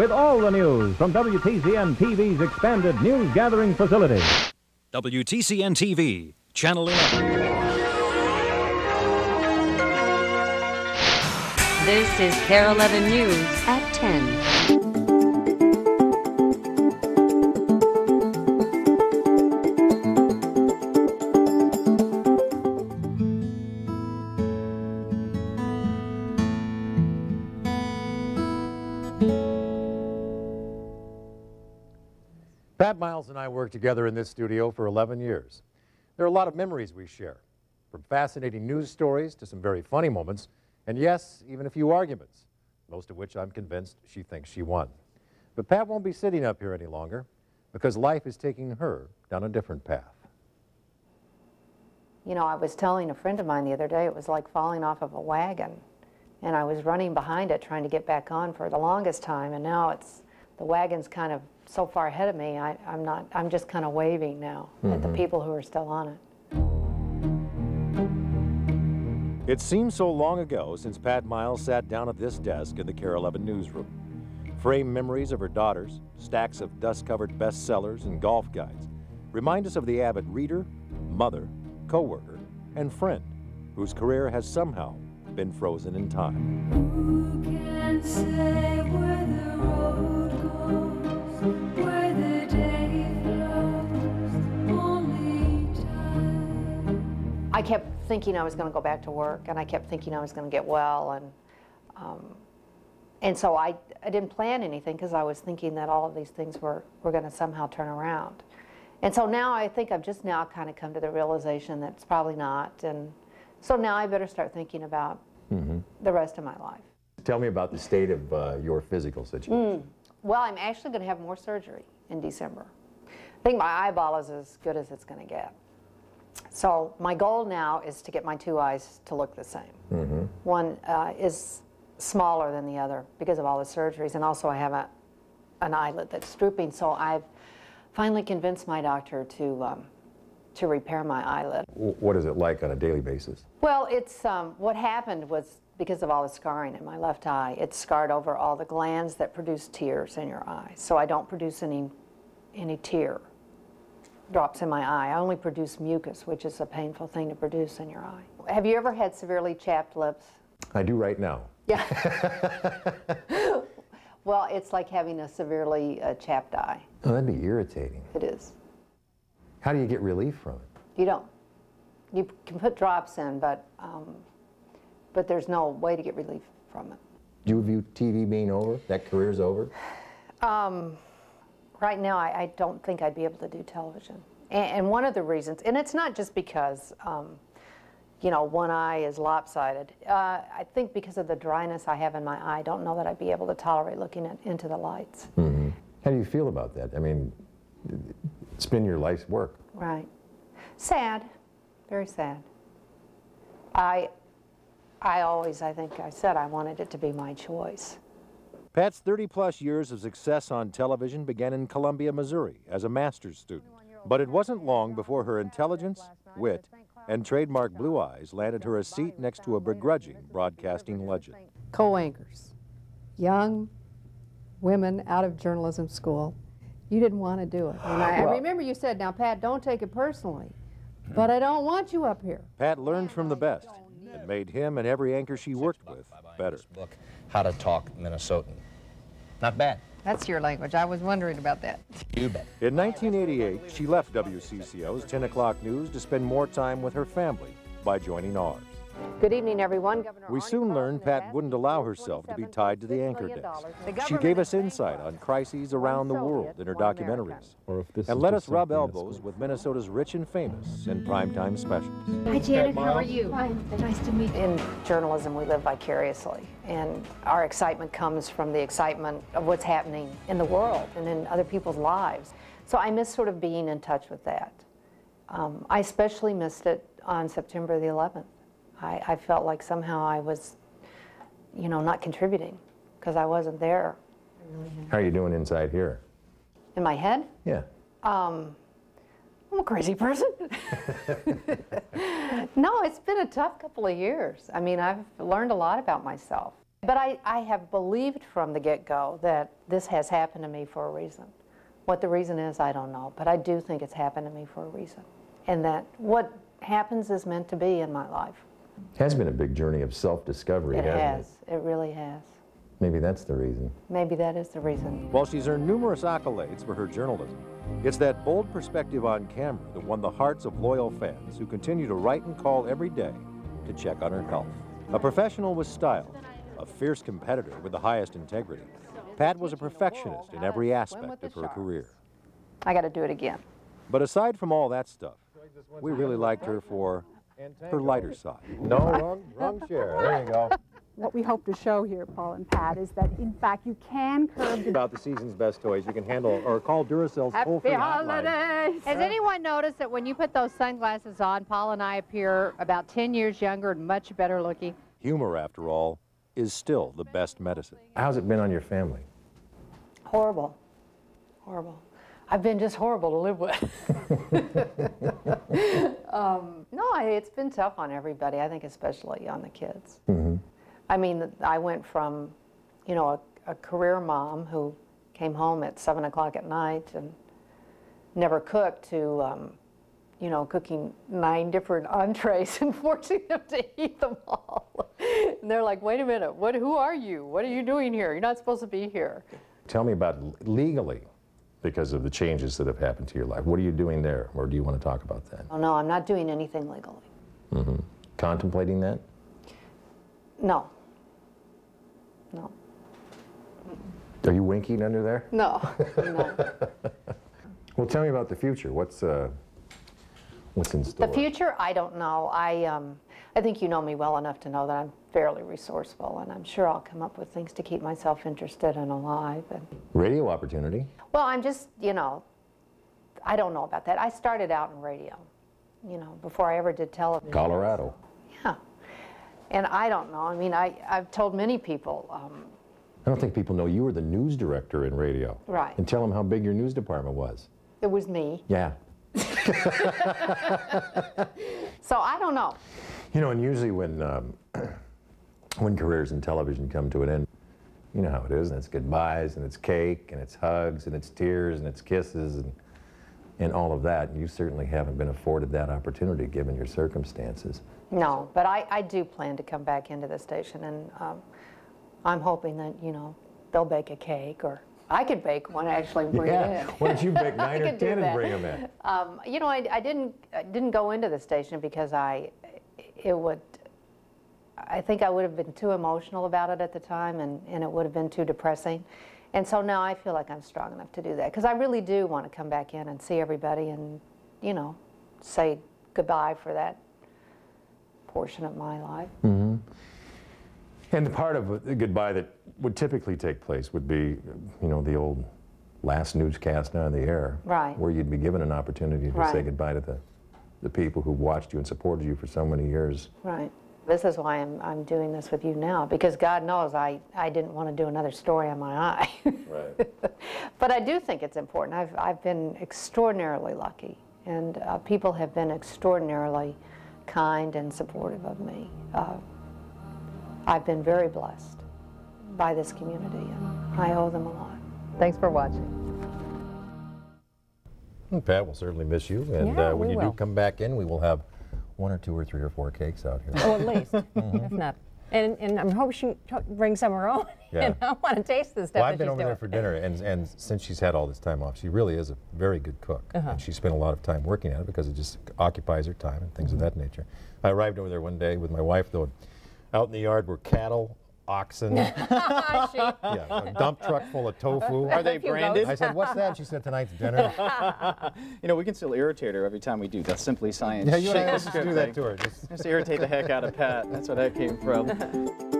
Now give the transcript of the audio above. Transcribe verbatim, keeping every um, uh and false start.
With all the news from W T C N T V's expanded news gathering facility. W T C N T V, Channel eleven. This is KARE eleven News at ten. Pat Miles and I worked together in this studio for eleven years. There are a lot of memories we share, from fascinating news stories to some very funny moments, and yes, even a few arguments, most of which I'm convinced she thinks she won. But Pat won't be sitting up here any longer, because life is taking her down a different path. You know, I was telling a friend of mine the other day, it was like falling off of a wagon, and I was running behind it trying to get back on for the longest time, and now it's, the wagon's kind of so far ahead of me, I, I'm not, I'm just kind of waving now mm-hmm. at the people who are still on it. It seems so long ago since Pat Miles sat down at this desk in the KARE eleven newsroom. Framed memories of her daughters, stacks of dust-covered bestsellers and golf guides remind us of the avid reader, mother, co-worker, and friend whose career has somehow been frozen in time. Who can say where the road Where the day flows, only time. I kept thinking I was going to go back to work, and I kept thinking I was going to get well, and um, and so I I didn't plan anything because I was thinking that all of these things were were going to somehow turn around, and so now I think I've just now kind of come to the realization that it's probably not, and so now I better start thinking about mm-hmm. the rest of my life. Tell me about the state of uh, your physical situation. Mm. Well, I'm actually going to have more surgery in December. I think my eyeball is as good as it's going to get. So my goal now is to get my two eyes to look the same. Mm-hmm. One uh, is smaller than the other because of all the surgeries, and also I have a, an eyelid that's drooping, so I've finally convinced my doctor to, um, to repair my eyelid. What is it like on a daily basis? Well, it's, um, what happened was, because of all the scarring in my left eye, it's scarred over all the glands that produce tears in your eye. So I don't produce any, any tear drops in my eye. I only produce mucus, which is a painful thing to produce in your eye. Have you ever had severely chapped lips? I do right now. Yeah. Well, it's like having a severely uh, chapped eye. Oh, that'd be irritating. It is. How do you get relief from it? You don't. You can put drops in, but um, but there's no way to get relief from it. Do you view T V being over? That career's over? Um, right now, I, I don't think I'd be able to do television. And, and one of the reasons, and it's not just because, um, you know, one eye is lopsided. Uh, I think because of the dryness I have in my eye, I don't know that I'd be able to tolerate looking at, into the lights. Mm-hmm. How do you feel about that? I mean, it's been your life's work. Right. Sad. Very sad. I... I always, I think I said I wanted it to be my choice. Pat's thirty plus years of success on television began in Columbia, Missouri as a master's student. But it wasn't long before her intelligence, wit, and trademark blue eyes landed her a seat next to a begrudging broadcasting legend. Co-anchors, young women out of journalism school. You didn't want to do it. And I, I remember you said, now Pat, don't take it personally, but I don't want you up here. Pat learned from the best. It made him and every anchor she worked with better. Book, How to Talk Minnesotan. Not bad. That's your language. I was wondering about that. You bet. In nineteen eighty-eight, she left W C C O's ten o'clock news to spend more time with her family by joining ours. Good evening, everyone. We soon learned Pat wouldn't allow herself to be tied to the anchor desk. She gave us insight on crises around the world in her documentaries and let us rub elbows with Minnesota's rich and famous in primetime specials. Hi, Janet. How are you? Fine. Nice to meet you. In journalism, we live vicariously, and our excitement comes from the excitement of what's happening in the world and in other people's lives. So I miss sort of being in touch with that. Um, I especially missed it on September the eleventh. I, I felt like somehow I was, you know, not contributing because I wasn't there. How are you doing inside here? In my head? Yeah. Um, I'm a crazy person. No, it's been a tough couple of years. I mean, I've learned a lot about myself. But I, I have believed from the get-go that this has happened to me for a reason. What the reason is, I don't know, but I do think it's happened to me for a reason, and that what happens is meant to be in my life. It has been a big journey of self-discovery, hasn't it? It has. It really has. Maybe that's the reason. Maybe that is the reason. While she's earned numerous accolades for her journalism, it's that bold perspective on camera that won the hearts of loyal fans who continue to write and call every day to check on her health. A professional with style, a fierce competitor with the highest integrity, Pat was a perfectionist in every aspect of her career. I got to do it again. But aside from all that stuff, we really liked her for her lighter side. No, wrong, wrong chair. There you go. What we hope to show here, Paul and Pat, is that, in fact, you can curb the... About the season's best toys, you can handle or call Duracell's toll free hotline. Happy holidays! Has anyone noticed that when you put those sunglasses on, Paul and I appear about ten years younger and much better looking? Humor, after all, is still the best medicine. How's it been on your family? Horrible. Horrible. I've been just horrible to live with. um, no, it's been tough on everybody, I think especially on the kids. Mm-hmm. I mean, I went from, you know, a, a career mom who came home at seven o'clock at night and never cooked to, um, you know, cooking nine different entrees and forcing them to eat them all. And they're like, wait a minute, what? Who are you? What are you doing here? You're not supposed to be here. Tell me about legally, because of the changes that have happened to your life. What are you doing there, or do you want to talk about that? Oh, no, I'm not doing anything legally. Mm-hmm. Contemplating that? No. No. Are you winking under there? No. No. Well, tell me about the future. What's uh, what's in store? The future? I don't know. I um, I think you know me well enough to know that I'm fairly resourceful, and I'm sure I'll come up with things to keep myself interested and alive. And radio opportunity? Well, I'm just, you know, I don't know about that. I started out in radio, you know, before I ever did television. Colorado. Yeah. And I don't know. I mean, I, I've told many people. Um, I don't think people know you were the news director in radio. Right. And tell them how big your news department was. It was me. Yeah. So I don't know. You know, and usually when, um, when careers in television come to an end, you know how it is, and it's goodbyes, and it's cake, and it's hugs, and it's tears, and it's kisses, and, and all of that. And you certainly haven't been afforded that opportunity given your circumstances. No, but I, I do plan to come back into the station, and um, I'm hoping that, you know, they'll bake a cake, or I could bake one, actually, and bring yeah. it in. Why don't you bake nine or ten and bring them in? Um, you know, I, I didn't I didn't go into the station because I, it would, I think I would have been too emotional about it at the time, and, and it would have been too depressing. And so now I feel like I'm strong enough to do that, because I really do want to come back in and see everybody and, you know, say goodbye for that portion of my life. Mm-hmm. And the part of a goodbye that would typically take place would be, you know, the old last newscast on the air, right, where you'd be given an opportunity to right. say goodbye to the, the people who watched you and supported you for so many years. Right. This is why I'm, I'm doing this with you now, because God knows I, I didn't want to do another story on my eye. Right. But I do think it's important. I've, I've been extraordinarily lucky, and uh, people have been extraordinarily kind and supportive of me. Uh, I've been very blessed by this community, and I owe them a lot. Thanks for watching. Well, Pat, we'll certainly miss you, and yeah, uh, when you will. do come back in, we will have one or two or three or four cakes out here. Oh, at least, mm-hmm. if not. And, and I'm hoping she brings some of her own. Yeah. And I want to taste this stuff. Well, I've been over doing. there for dinner, and, and since she's had all this time off, she really is a very good cook. Uh-huh. And she spent a lot of time working at it because it just occupies her time and things mm-hmm. of that nature. I arrived over there one day with my wife, though. Out in the yard were cattle, oxen, yeah, a dump truck full of tofu. Are they branded? I said, what's that? She said, tonight's dinner. You know, we can still irritate her every time we do. That's Simply Science. Yeah, you and I just do that to her. Just, just irritate the heck out of Pat. That's where that came from.